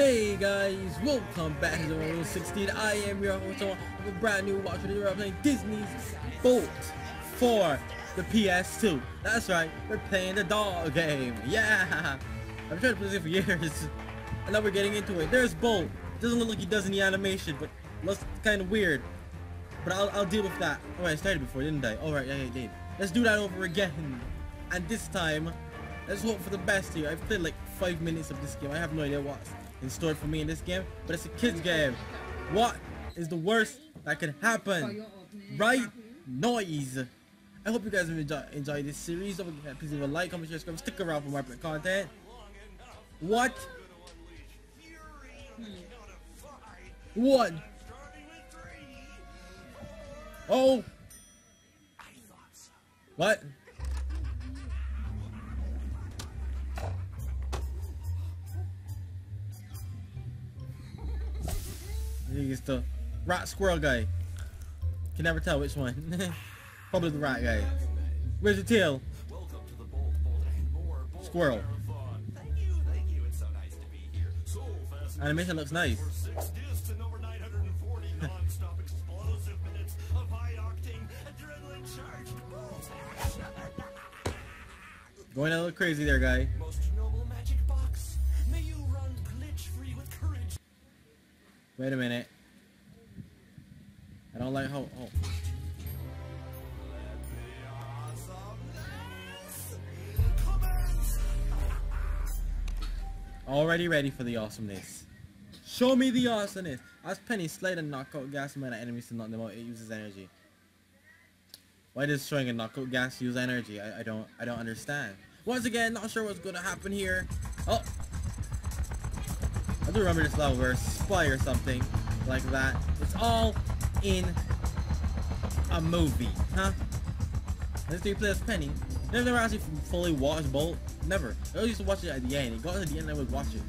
Hey guys, welcome back to jevonrulez16. I am your host on a brand new watch video. We're playing Disney's Bolt for the PS2. That's right, we're playing the doll game. Yeah, I've tried to play this game for years, and now we're getting into it. There's Bolt. Doesn't look like he does any animation, but looks kind of weird. But I'll deal with that. Oh, I started before, didn't I? All right, yeah, I did. Let's do that over again, and this time, let's hope for the best here. I've played like 5 minutes of this game. I have no idea what's in store for me in this game, but it's a kids game. What is the worst that could happen? Right noise. I hope you guys have enjoyed this series. Don't forget, please leave a like, comment, share, subscribe. Stick around for more content. What? What? Oh. What? He's the rat squirrel guy. Can never tell which one. Probably the rat guy. Where's the tail? Squirrel. Animation looks nice. Going a little crazy there, guy. Wait a minute. I don't like how. Oh. Already ready for the awesomeness. Show me the awesomeness. As Penny slide and knockout gas mine at enemies to knock them out, it uses energy. Why does throwing a knockout gas use energy? I don't understand. Once again, not sure what's gonna happen here. Oh. I do remember this level where a spy or something like that. It's all in a movie, huh? Let's do play as Penny. I've never actually fully watched Bolt. Never. I always used to watch it at the end. It got to the end, I would watch it.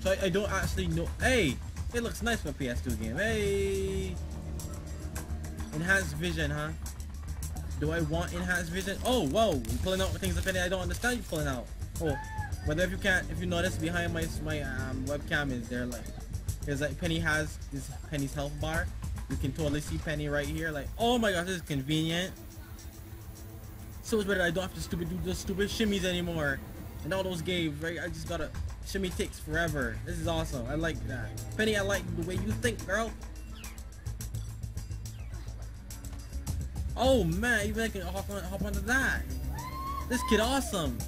So I don't actually know. Hey, it looks nice for a PS2 game. Hey, enhanced vision, huh? Do I want enhanced vision? Oh, whoa! You're pulling out things like Penny. I don't understand you pulling out. Oh. But if you can't, if you notice behind my webcam is there like, there's like Penny has this Penny's health bar. You can totally see Penny right here. Like, oh my gosh, this is convenient. So much better. I don't have to do those stupid shimmies anymore. And all those games, right? I just gotta shimmy takes forever. This is awesome. I like that. Penny, I like the way you think, girl. Oh man, even I can hop onto that. This kid awesome.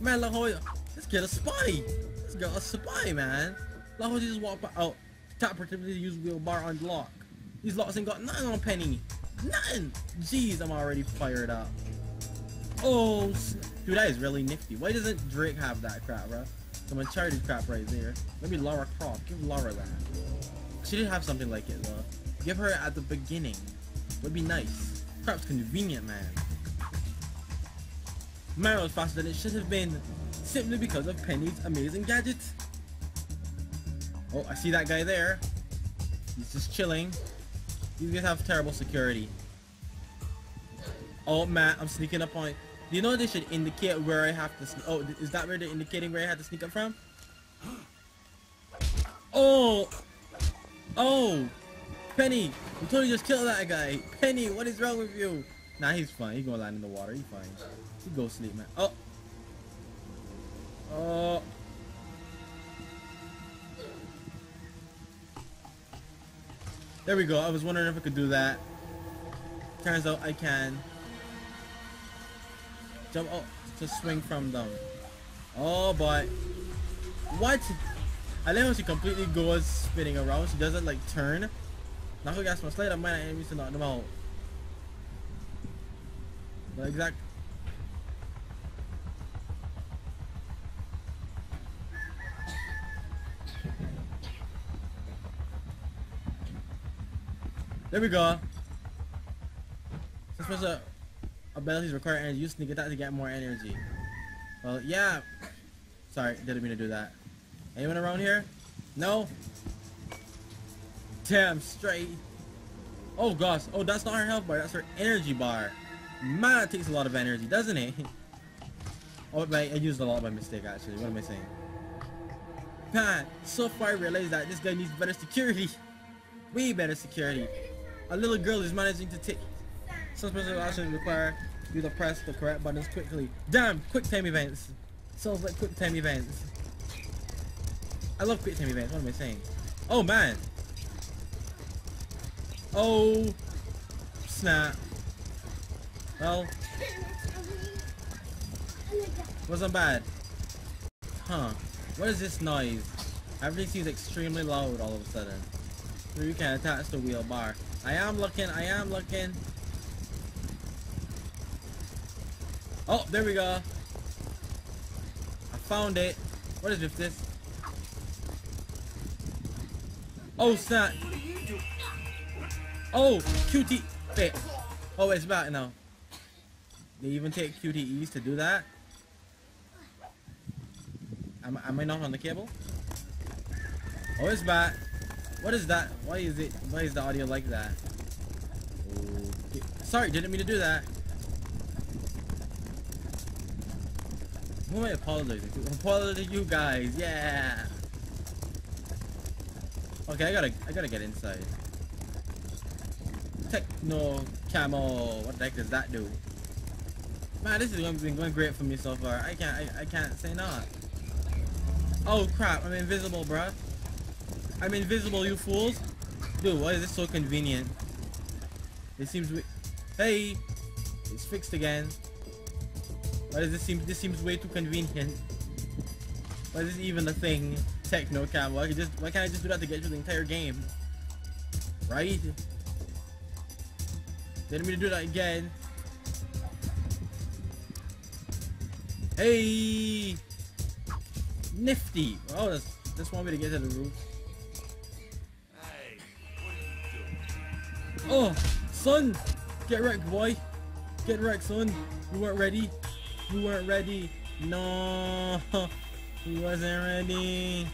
Man, look how. Let's get a spy! Let's get a spy, man! Like how she just walked out. Tap particularly use wheelbar on lock. These locks ain't got nothing on Penny. Nothing! Jeez, I'm already fired up. Oh, dude, that is really nifty. Why doesn't Drake have that crap, bruh? Some Uncharted crap right there. Maybe Lara Croft. Give Lara that. She did have something like it, though. Give her it at the beginning. Would be nice. Crap's convenient, man. Mario's faster than it should have been. Simply because of Penny's amazing gadgets. Oh, I see that guy there. He's just chilling. These guys have terrible security. Oh man, I'm sneaking up on it. You know they should indicate where I have to sneak. Oh, is that where they're indicating where I have to sneak up from? Oh! Oh! Penny! You totally just killed that guy! Penny, what is wrong with you? Nah, he's fine. He's gonna land in the water. He's fine. He go sleep, man. Oh! Oh. There we go. I was wondering if I could do that. Turns out I can. Jump. Oh, just swing from them. Oh, but what? I love how she completely goes spinning around. She doesn't like turn. Knockout gas must slide on my enemies to knock them out. The exact. There we go. Since abilities require energy, you sneak attack to get more energy. Well, yeah. Sorry, didn't mean to do that. Anyone around here? No? Damn straight. Oh gosh. Oh, that's not her health bar. That's her energy bar. Man, it takes a lot of energy, doesn't it? Oh, I used a lot by mistake, actually. What am I saying? Man, so far I realized that this guy needs better security. Way better security. A little girl is managing to take some special actions require you to press the correct buttons quickly. Damn, quick time events. Sounds like quick time events. I love quick time events, what am I saying? Oh man. Oh snap. Well, wasn't bad. Huh. What is this noise? Everything seems extremely loud all of a sudden. You can attach the wheelbar. I am looking. Oh, there we go. I found it. What is with this? Oh snap. Oh, QT. Wait. Oh, it's back now. They even take QTEs to do that? Am I not on the cable? Oh, it's back. What is that? Why is it? Why is the audio like that? Okay. Sorry, didn't mean to do that. Who am I apologizing to? Apologize to you guys, yeah. Okay, I gotta get inside. Techno camo. What the heck does that do? Man, this has been going great for me so far. I can't say not. Oh crap, I'm invisible, bruh. I'm invisible, you fools. Dude, why is this so convenient? It seems we... Hey! It's fixed again. Why does this seem... This seems way too convenient. Why is this even a thing? Techno cam. Why can't I just do that to get through the entire game? Right? Didn't mean to do that again. Hey! Nifty! Oh, that's one way to get to the roof. Hey, what are you doing? Oh, son! Get wrecked, boy! Get wrecked, son! You weren't ready! You weren't ready! No! He wasn't ready!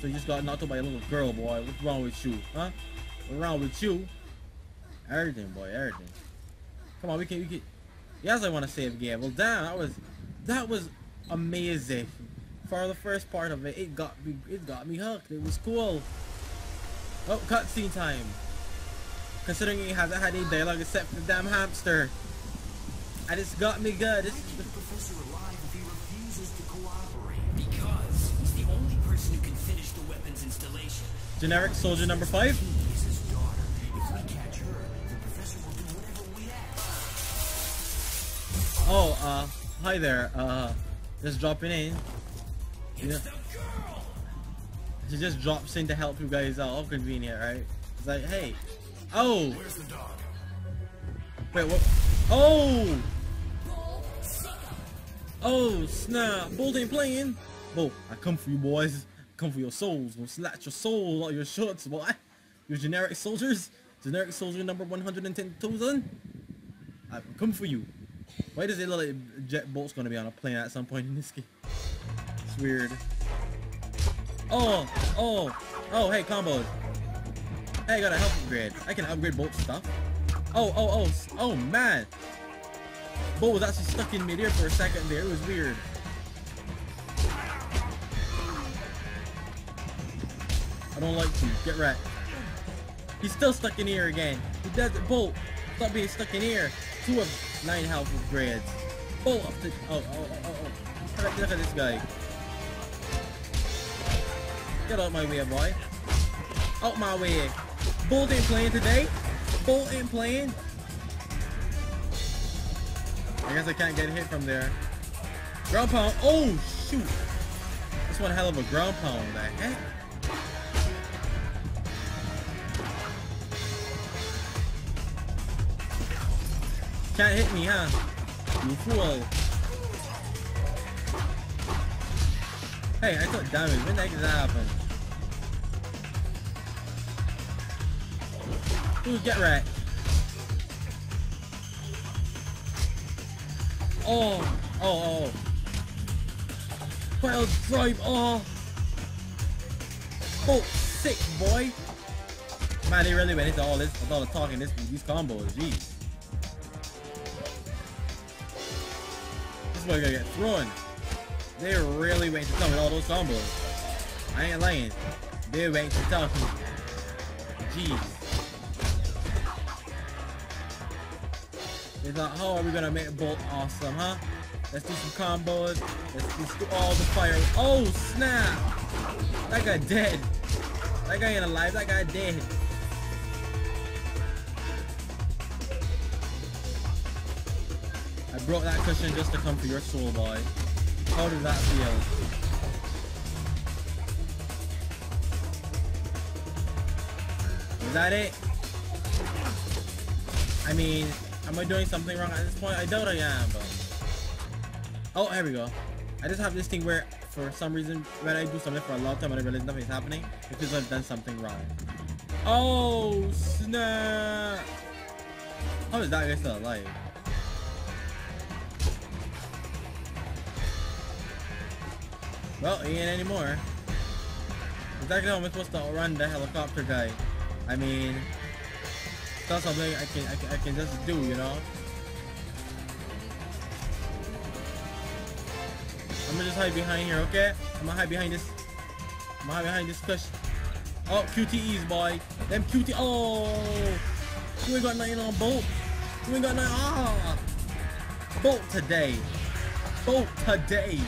So you just got knocked out by a little girl, boy. What's wrong with you? Huh? What's wrong with you? Everything, boy. Everything. Come on, we can... Yes, I want to save game. Well, damn, that was amazing. For the first part of it, it got me hooked. It was cool. Oh, cutscene time. Considering it hasn't had any dialogue except for the damn hamster, and it's got me good. It's... I keep the professor alive if he refuses to cooperate because he's the only person who can finish the weapons installation. Generic soldier number 5. Is his daughter. If we catch her, the professor will do whatever we ask. Oh, hi there, just dropping in. It's the girl. She just drops in to help you guys out. All convenient, right? It's like, hey, oh. Where's the dog? Wait, what? Oh. Oh snap! Bolt ain't playing. Bo, I come for you boys. I come for your souls. We'll slat your soul out your shorts, boy. You generic soldiers. Generic soldier number 110,000. I come for you. Why does it look like Jet Bolt's gonna be on a plane at some point in this game? It's weird. Oh, hey, combos. Hey, I got a health upgrade. I can upgrade Bolt's stuff. Oh, man. Bolt was actually stuck in midair for a second there. It was weird. I don't like you. Get wrecked. He's still stuck in here again. He does it, Bolt. Stop being stuck in here. 2 of 9 health upgrades. Bolt up to... Oh. Look at this guy. Get out my way, boy. Out my way. Bolt ain't playing today. Bolt ain't playing. I guess I can't get hit from there. Ground pound. Oh, shoot. That's one hell of a ground pound, man. Eh? Can't hit me, huh? You fool. Hey, I took damage. When the heck did that happen? Ooh, get wrecked. Oh. Wild drive, oh. Bolt sick, boy. Man, they really went into all this, all the talking, these combos, jeez. This boy gonna get thrown. They're really waiting to come with all those combos. I ain't lying. They're waiting to come. Jeez. They thought, how are we gonna make Bolt awesome, huh? Let's do some combos. Let's do all the fire. Oh snap! That guy dead. That guy ain't alive. That guy dead. I broke that cushion just to come for your soul, boy. How does that feel? Is that it? I mean, am I doing something wrong at this point? I doubt I am, but... Oh, here we go. I just have this thing where, for some reason, when I do something for a long time, I don't realize nothing's happening. It's because I've done something wrong. Oh, snap! How is that guy still alive? Well, he ain't anymore. Exactly how am I supposed to outrun the helicopter guy? I mean, it's not something I can just do, you know? I'm gonna just hide behind here, okay? I'm gonna hide behind this. I'm gonna hide behind this cushion. Oh, QTEs, boy. Them QTEs. Oh! You ain't got nothing on Bolt. You ain't got nothing. Ah! Bolt today. Bolt today.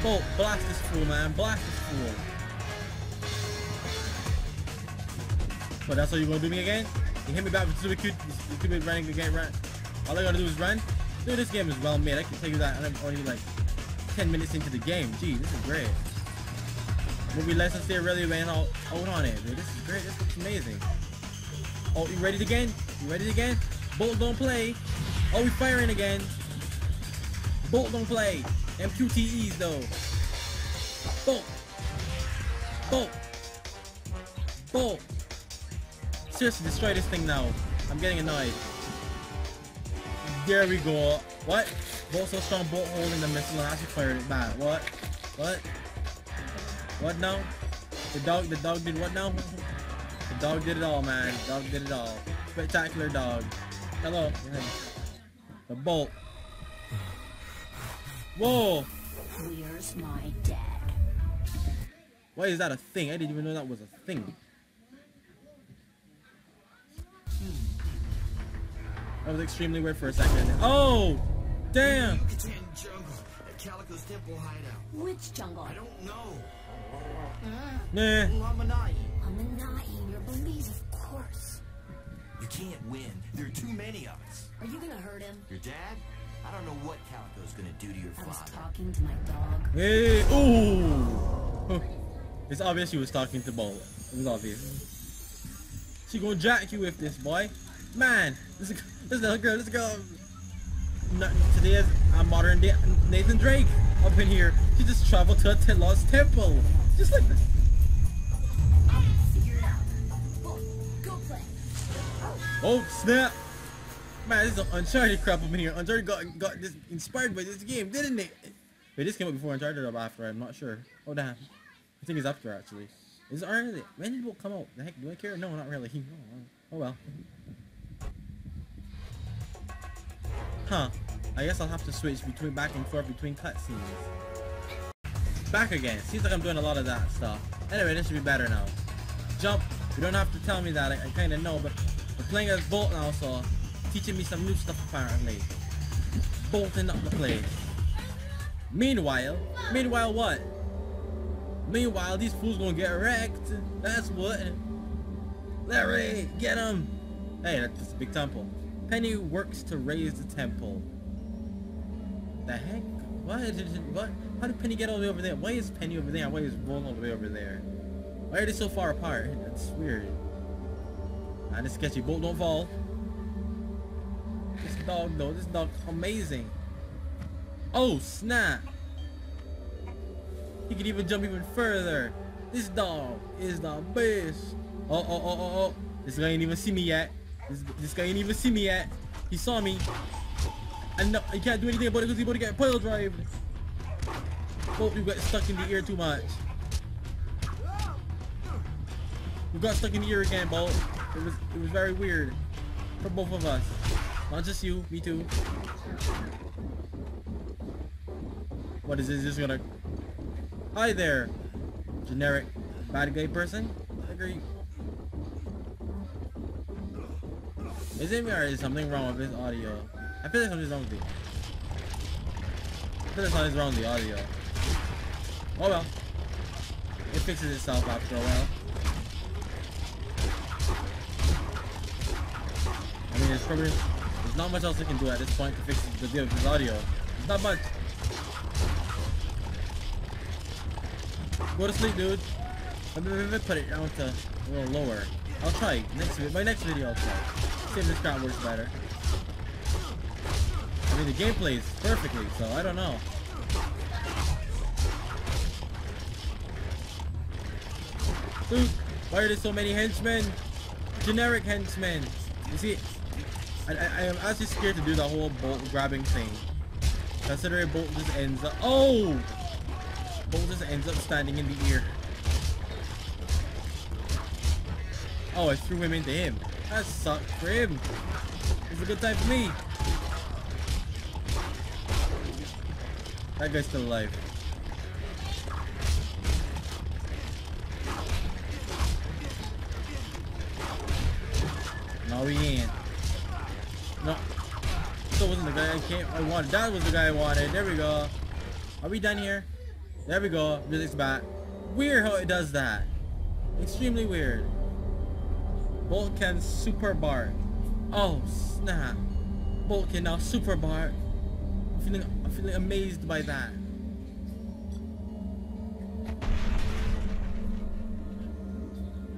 Bolt, blast this fool, man. Blast this fool. But that's all you gonna do me again? You hit me back with super cute. You keep me running again, right? All I gotta do is run. Dude, this game is well made. I can tell you that. And I'm only like 10 minutes into the game. Gee, this is great. Movie lessons there really ran out on it. Dude, this is great. This looks amazing. Oh, you ready again? You ready again? Bolt, don't play. Oh, we firing again. Bolt, don't play. MQTEs though. Bolt. Bolt. Bolt. Seriously, destroy this thing now. I'm getting annoyed. There we go. What? Bolt so strong, Bolt holding the missile and actually fired it back. What? What? What now? The dog did what now? The dog did it all, man. The dog did it all. Spectacular dog. Hello. The Bolt. Whoa! Where's my dad? Why is that a thing? I didn't even know that was a thing. That was extremely weird for a second. Oh! Damn! Which jungle? I don't know. Nah. Lamanai, your beliefs, of course. You can't win. There are too many of us. Are you gonna hurt him? Your dad? I don't know what Calico's gonna do to your father. I was talking to my dog. Hey, ooh! It's obvious she was talking to Bolt. It was obvious. She gonna jack you with this, boy. Man, this little girl, this girl. Today is a modern day Nathan Drake up in here. She just traveled to a lost temple, just like this. I figured it out. Bolt, go play. Oh snap! Man, this is some Uncharted crap up in here. Uncharted got this inspired by this game, didn't it? Wait, this came out before Uncharted or after, I'm not sure. Oh damn. I think it's after actually. Is it already? When did it come out? The heck, do I care? No, not really. Oh well. Huh. I guess I'll have to switch between back and forth between cutscenes. Back again. Seems like I'm doing a lot of that stuff. Anyway, this should be better now. Jump. You don't have to tell me that. I kinda know, but I'm playing as Bolt now, so teaching me some new stuff apparently. Bolting up the place. Meanwhile what? Meanwhile these fools gonna get wrecked. That's what. Larry, get him! Hey, that's a big temple. Penny works to raise the temple. The heck? What? How did Penny get all the way over there? Why is Penny over there? Why is Bolt all the way over there? Why are they so far apart? That's weird. Nah, this is sketchy. Bolt, don't fall. This dog though, this dog's amazing. Oh snap! He can even jump even further. This dog is the best. Oh. This guy ain't even see me yet. This guy ain't even see me yet. He saw me. And no, he can't do anything about it because he's about to get pile drive. Oh, you got stuck in the ear too much. We got stuck in the ear again, Bolt. It was very weird for both of us. Not just you, me too. What is this? Just gonna... Hi there, generic bad guy person. Agree. Is it me or is something wrong with this audio? I feel like something's wrong with it. I feel like something's wrong with the audio. Oh well. It fixes itself after a while. I mean, it's probably... There's not much else I can do at this point to fix the deal with this audio. There's not much. Go to sleep, dude. I'm gonna put it down to a little lower. I'll try. My next video I'll try. See if this crap works better. I mean, the game plays perfectly, so I don't know. Dude, why are there so many henchmen? Generic henchmen. You see, I am actually scared to do the whole bolt grabbing thing. Considering bolt just ends up... Oh! Bolt just ends up standing in the ear. Oh, I threw him into him. That sucked for him. It's a good time for me. That guy's still alive. No, he ain't. No. That wasn't the guy I wanted. That was the guy I wanted. There we go. Are we done here? There we go. Music's back. Weird how it does that. Extremely weird. Bolt can Superbark. Oh snap! Bolt can now Superbark. I'm feeling amazed by that.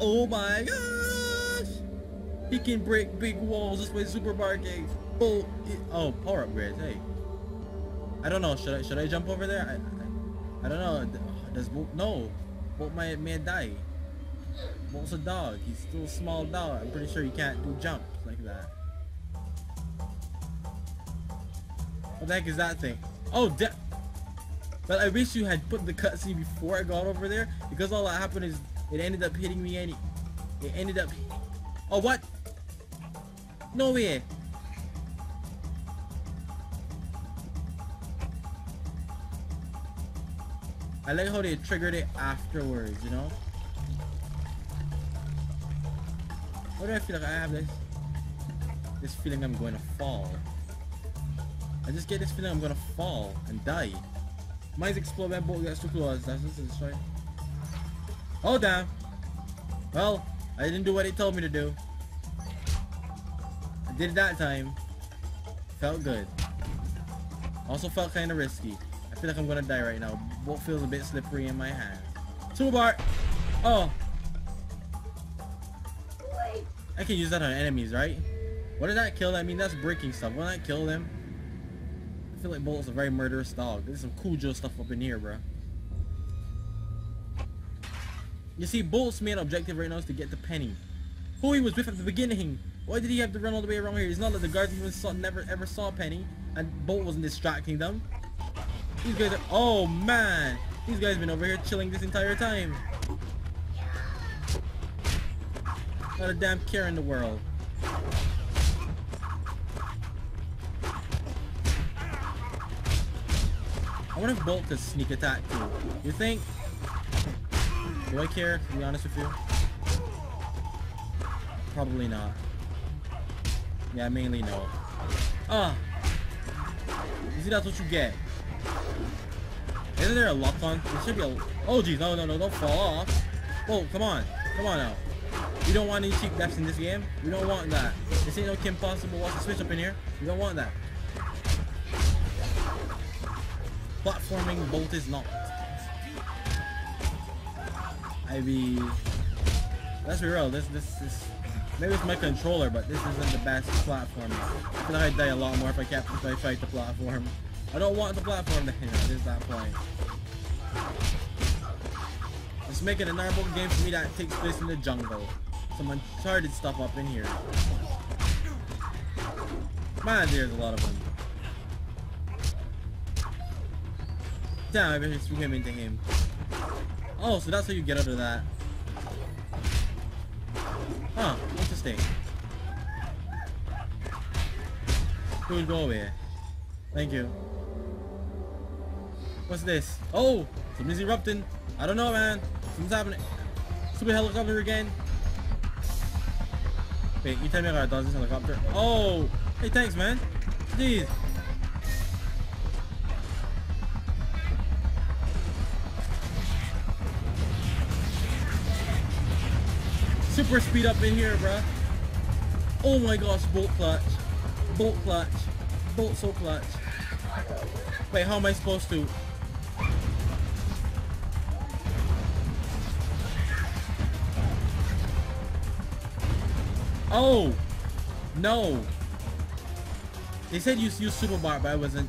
Oh my gosh! He can break big walls just by Superbarking. Bolt. Oh, power upgrades. Hey. I don't know. Should I jump over there? I don't know. Does Bolt? No. Bolt might die. Bolt's a dog. He's still a small dog. I'm pretty sure he can't do jumps like that. What the heck is that thing? Oh, but I wish you had put the cutscene before I got over there, because all that happened is it ended up hitting me any. It ended up. Oh what? No way. I like how they triggered it afterwards, you know. Why do I feel like I have this feeling I'm going to fall? I just get this feeling I'm going to fall and die. Mine's explode when Bolt gets too close. That's just right. Oh damn. Well, I didn't do what he told me to do. I did it that time. Felt good. Also felt kind of risky. I feel like I'm going to die right now. Bolt feels a bit slippery in my hand. Superbark! Oh! I can use that on enemies, right? What did that kill? I mean, that's breaking stuff. Why not kill them? I feel like Bolt's a very murderous dog. There's some Cujo stuff up in here, bro. You see, Bolt's main objective right now is to get to Penny, who he was with at the beginning. Why did he have to run all the way around here? It's not that the guards even never ever saw Penny, and Bolt wasn't distracting them. These guys are... Oh, man! These guys have been over here chilling this entire time. Not a damn care in the world. I wonder if Bolt could sneak attack too. You think? Do I care, to be honest with you? Probably not. Yeah, mainly no. Ah! You see, that's what you get. Isn't there a lock on? There should be a... Oh geez, no, don't fall off. Bolt, come on. Come on now. We don't want any cheap deaths in this game. We don't want that. This ain't no Kim Possible. Watch the switch up in here. We don't want that. Platforming Bolt is not. I mean, let's be real. This maybe it's my controller, but this isn't the best platforming. I feel like I'd die a lot more if I fight the platform. I don't want the platform to hit at that point. Let's make it a normal game for me that takes place in the jungle. Some Uncharted stuff up in here. Man, there's a lot of them. Damn, I better threw him into him. Oh, so that's how you get out of that. Huh, interesting. Dude, go away. Thank you. What's this? Oh, something's erupting. I don't know, man. Something's happening. Super helicopter again. Wait, you tell me I gotta dodge this helicopter? Oh, hey, thanks, man. Jeez. Super speed up in here, bruh. Oh my gosh, bolt clutch. Bolt clutch. Bolt so clutch. Wait, how am I supposed to? Oh! No! They said you use Superbark, but I wasn't.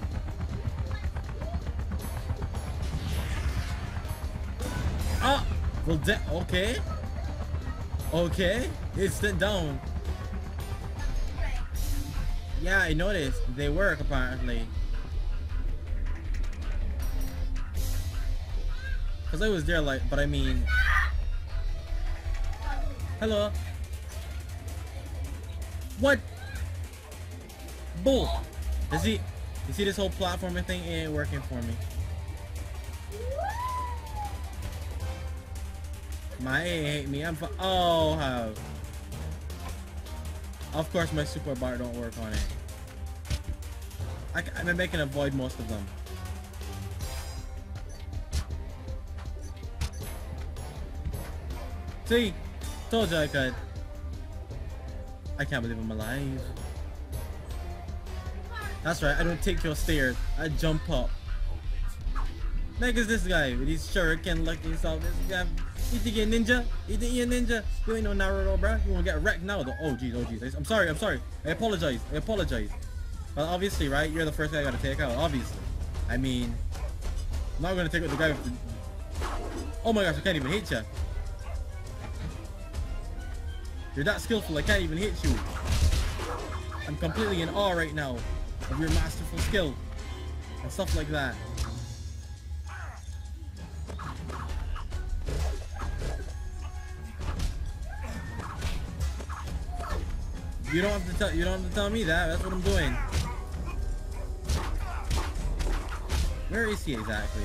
Ah! Well, okay. Okay. It's then down. Yeah, I noticed. They work, apparently. Because I was there, like, but I mean... Hello? What? Bolt! You see this whole platforming thing? It ain't working for me. My A hate me. I'm oh, how? Of course my Superbark don't work on it. I mean, I can avoid most of them. See? Told you I could. I can't believe I'm alive. That's right, I don't take your stairs. I jump up. Next is this guy with his shuriken looking stuff. This guy, you think you're a ninja? You think you're a ninja? You ain't no Naruto, bruh. You won't get wrecked now though. Oh jeez, oh jeez. I'm sorry. I apologize. I apologize. Well, obviously, right? You're the first guy I gotta take out, obviously. I mean, I'm not gonna take out the guy with the... Oh my gosh, I can't even hit ya. You're that skillful, I can't even hit you. I'm completely in awe right now of your masterful skill and stuff like that. You don't have to tell me that. That's what I'm doing. Where is he exactly?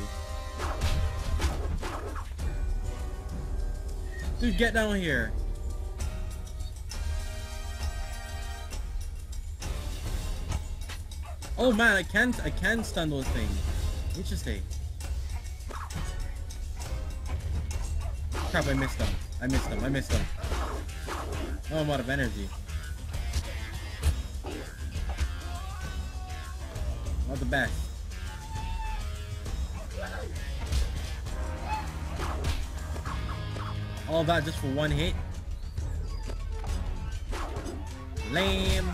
Dude, get down here. Oh man, I can stun those things. Interesting. Crap, I missed them. Oh, I'm out of energy. Not the best. All that just for one hit. Lame.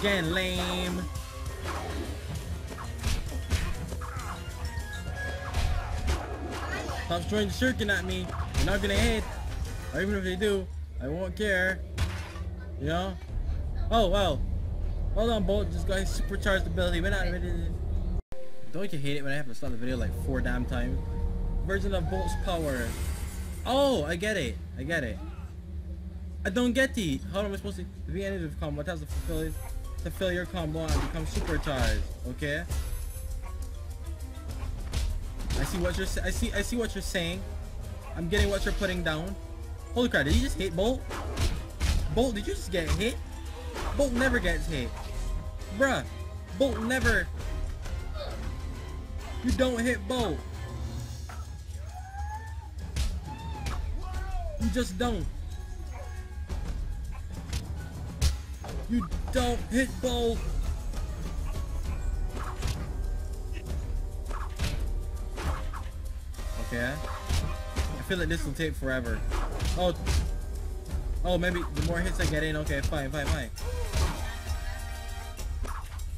Again, lame. Stop throwing the shuriken at me. They're not gonna hit. Or even if they do, I won't care. You know? Oh, well. Hold on, Bolt. This guy's supercharged ability. We're not ready to... Don't you hate it when I have to stop the video like 4 damn times? Version of Bolt's power. Oh, I get it. I don't get the... How am I supposed to... The end of combo. It has to fulfill it. To fill your combo and become supercharged, okay? I see what you're saying. I'm getting what you're putting down. Holy crap! Did you just hit Bolt? Bolt, did you just get hit? Bolt never gets hit, bruh. Bolt never. You don't hit Bolt. You just don't. You don't hit Bolt! Okay. I feel like this will take forever. Oh. Oh, maybe the more hits I get in. Okay, fine.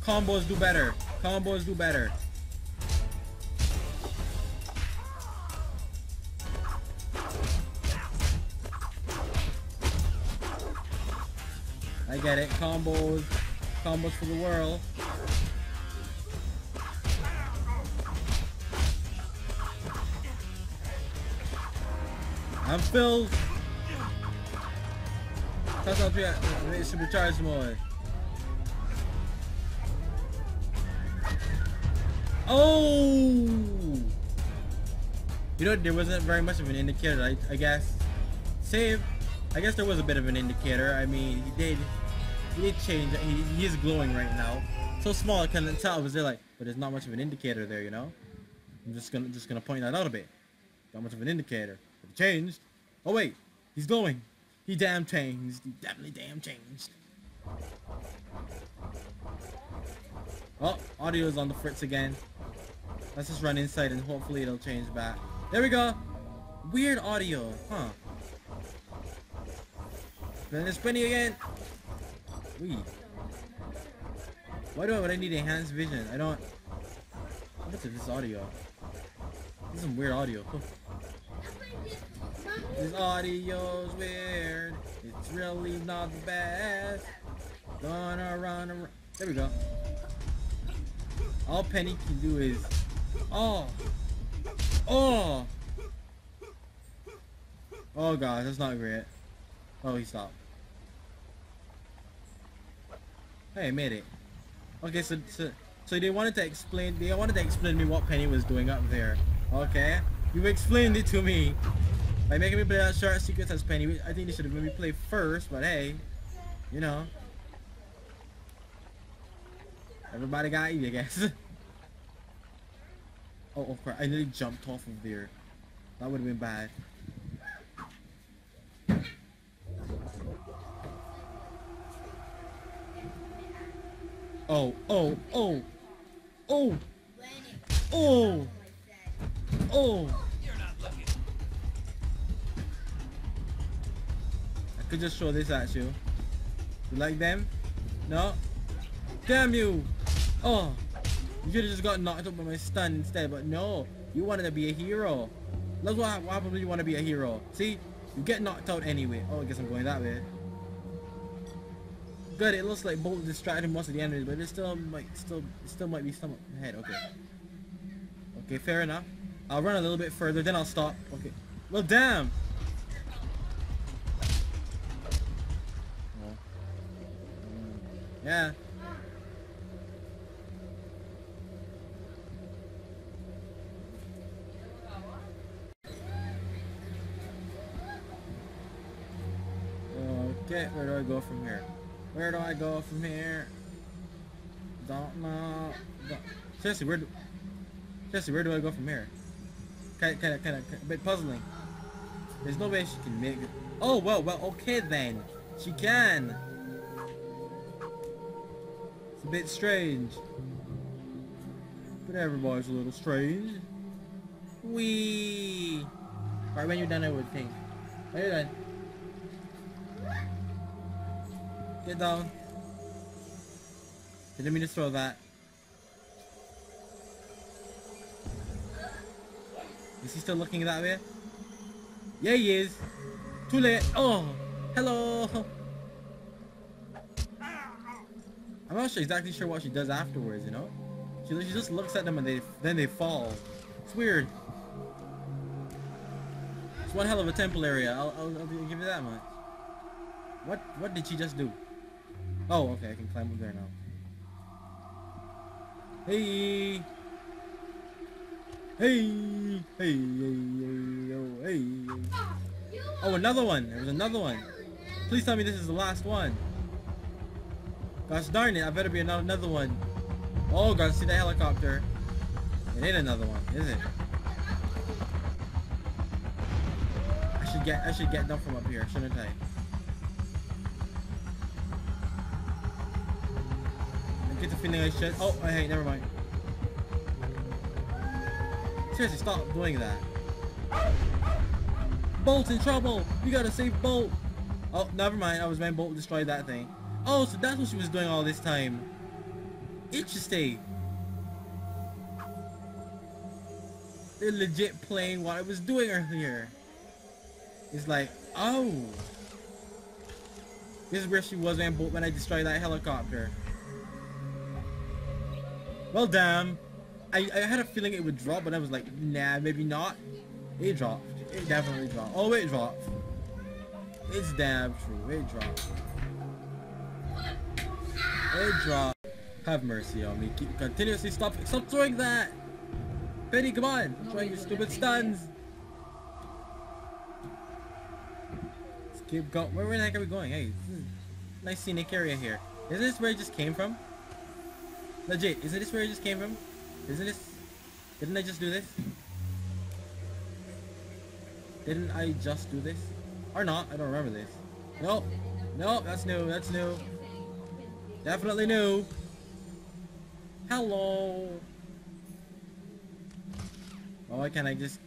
Combos do better. I get it, combos Combos for the world. I'm filled. That's up here. It should be charged more. Oh! You know, there wasn't very much of an indicator, I guess. Save. I guess there was a bit of an indicator. I mean, he did change. He is glowing right now. So small, I couldn't tell. I was there like, but there's not much of an indicator there, you know? I'm just gonna point that out a bit. Not much of an indicator. It changed. Oh wait, he's glowing. He damn changed. He definitely damn changed. Oh, audio's on the fritz again. Let's just run inside and hopefully it'll change back. There we go. Weird audio, huh? Then it's Penny again. Wait. Why would I need enhanced vision? I don't. What's this audio? This is some weird audio. Cool. This audio's weird. It's really not the best. Gonna run around. There we go. All Penny can do is, oh god, that's not great. Oh, he stopped. Hey, I made it. Okay, so they wanted to explain to me what Penny was doing up there. Okay, you explained it to me by making me play that short sequence as Penny. I think they should have made me play first, but hey, you know. Everybody got you, I guess. Oh, of course. I nearly jumped off of there. That would have been bad. Oh. I could just throw this at you. You like them? No? Damn you! Oh, you should have just got knocked up by my stun instead, but no, you wanted to be a hero. That's what happens when you want to be a hero. See, you get knocked out anyway. Oh, I guess I'm going that way. Good, it looks like Bolt distracted most of the enemies, but it still might be some ahead. Okay. Okay, fair enough. I'll run a little bit further, then I'll stop. Okay. Well, damn. Oh. Yeah. Okay, where do I go from here? Where do I go from here? Don't know. Seriously, where do I go from here? Kind of a bit puzzling. There's no way she can make it. Oh, well, okay then. She can. It's a bit strange. But everybody's a little strange. Wee. Alright, when you're done, I would think. When you're done. Get down. I didn't mean to throw that. Is he still looking that way? Yeah, he is. Too late. Oh, hello. I'm not sure exactly sure what she does afterwards, you know? She just looks at them and then they fall. It's weird. It's one hell of a temple area. I'll give you that much. What did she just do? Oh, okay, I can climb up there now. Hey! Hey! Oh, another one! There was another one! Please tell me this is the last one! Gosh darn it, I better be another one! Oh god, see the helicopter! It ain't another one, is it? I should get down from up here, shouldn't I? Get the feeling I should. Oh, hey, never mind. Seriously, stop doing that. Bolt's in trouble. You gotta save Bolt. Oh, never mind. I was meant Bolt destroyed that thing. Oh, so that's what she was doing all this time. Interesting. They're legit playing what I was doing earlier. It's like, oh, this is where she was when I destroyed that helicopter. Well, damn. I had a feeling it would drop, but I was like, nah, maybe not. It dropped. It definitely dropped. Oh, it dropped. It's damn true. It dropped. It dropped. Have mercy on me. Keep continuously stop throwing that. Penny, come on. Throwing your stupid stuns. Let's keep going. Where the heck are we going? Hey, this is a nice scenic area here. Isn't this where it just came from? Legit, isn't this where it just came from? Isn't this? Didn't I just do this? Didn't I just do this? Or not? I don't remember this. Nope. Nope, that's new. That's new. Definitely new. Hello. Oh, why can't I just...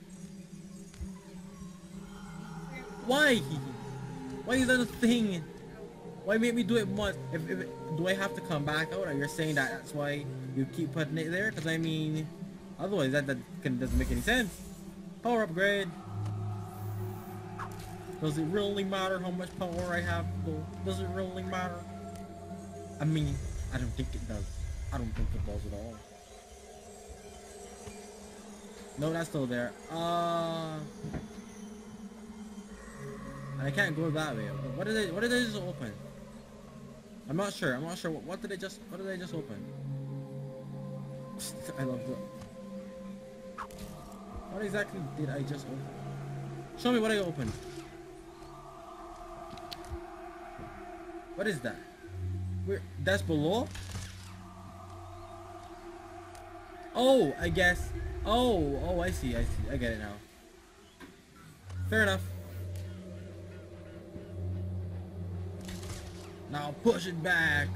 Why? Why is that a thing? Why make me do it once? If do I have to come back out? Or you're saying that that's why you keep putting it there? Because I mean... Otherwise that doesn't make any sense. Power upgrade. Does it really matter how much power I have? Does it really matter? I mean, I don't think it does. I don't think it does at all. No, that's still there. I can't go that way. What did I just open? I'm not sure. I'm not sure. What did I just open? I love that. What exactly did I just open? Show me what I opened. What is that? Where? That's below? Oh, I guess. Oh, I see, I see. I get it now. Fair enough. Now push it back.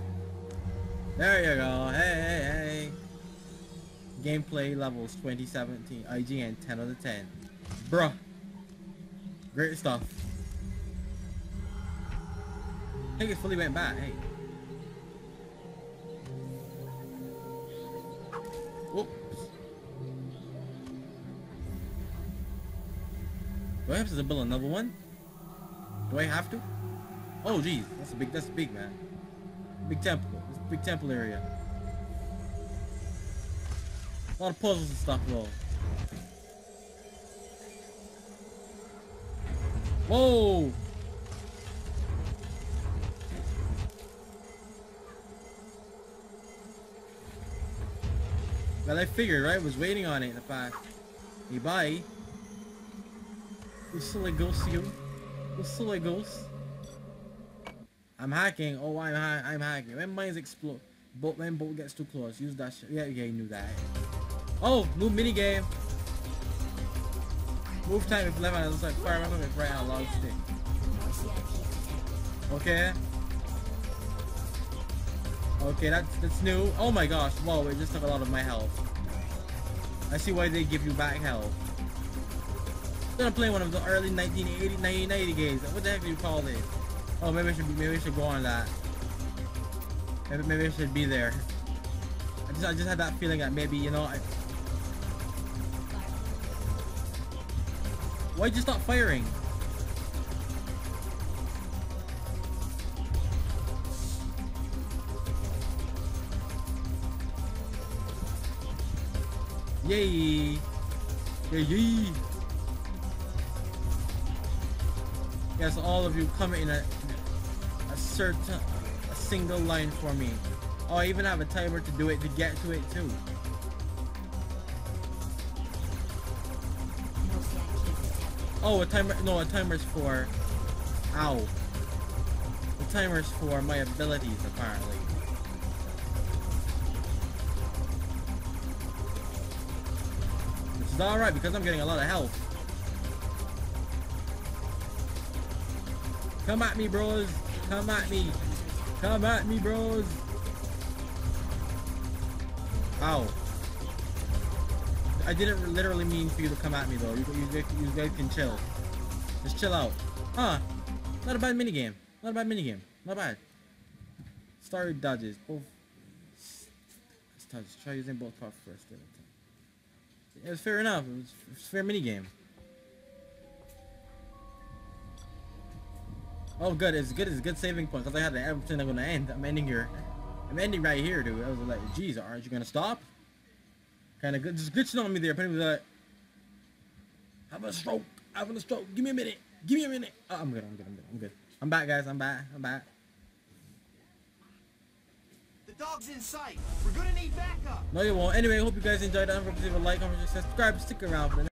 There you go. Hey. Gameplay levels 2017. IGN 10 out of 10. Bruh. Great stuff. I think it fully went back, hey. Oops. Do I have to build another one? Do I have to? Oh geez, that's big man. Big temple. It's a big temple area. A lot of puzzles and stuff though. Whoa! Well, I figured, right? I was waiting on it in the past. Hey, bye. You silly ghost, you. You silly ghost. I'm hacking. Oh, I'm hacking. When mines explode, when bolt gets too close, use that shit. Yeah, you knew that. Oh, new minigame. Move time if left, and it looks like fire weapon if right on a long stick. Okay. Okay, that's new. Oh my gosh, whoa, it just took a lot of my health. I see why they give you back health. I'm gonna play one of the early 1980, 1990 games. What the heck do you call this? Oh, maybe I should go on that. Maybe I should be there. I just had that feeling that maybe, you know, Why'd you stop firing? Yay! Yay! Yes, all of you come in a single line for me. Oh, I even have a timer to do it to get to it too. Oh, a timer! No, a timer's for. Ow! The timer's for my abilities apparently. It's alright because I'm getting a lot of health. Come at me, bros. Come at me. Come at me, bros. Ow. I didn't literally mean for you to come at me though. You guys can chill. Just chill out. Huh. Not a bad minigame. Not a bad minigame. Not bad. Starry dodges. Both. Let's touch. Try using both parts first. It was fair enough. It was a fair minigame. Oh, good. It's a good saving point because I had to end. I'm ending right here, dude. I was like, geez, aren't you gonna stop? Kind of good. Just glitching on me there. Penny was like, having a stroke. Having a stroke. Give me a minute. Give me a minute. Oh, I'm good. I'm good. I'm good. I'm good. I'm back, guys. I'm back. I'm back. The dog's in sight. We're gonna need backup. No, you won't. Anyway, I hope you guys enjoyed. Don't forget to leave a like, comment, subscribe, stick around for the next.